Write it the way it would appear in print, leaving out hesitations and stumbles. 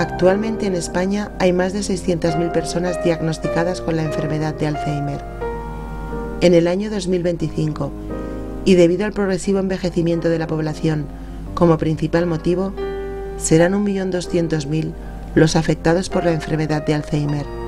Actualmente en España hay más de 600.000 personas diagnosticadas con la enfermedad de Alzheimer. En el año 2025, y debido al progresivo envejecimiento de la población como principal motivo, serán 1.200.000 los afectados por la enfermedad de Alzheimer.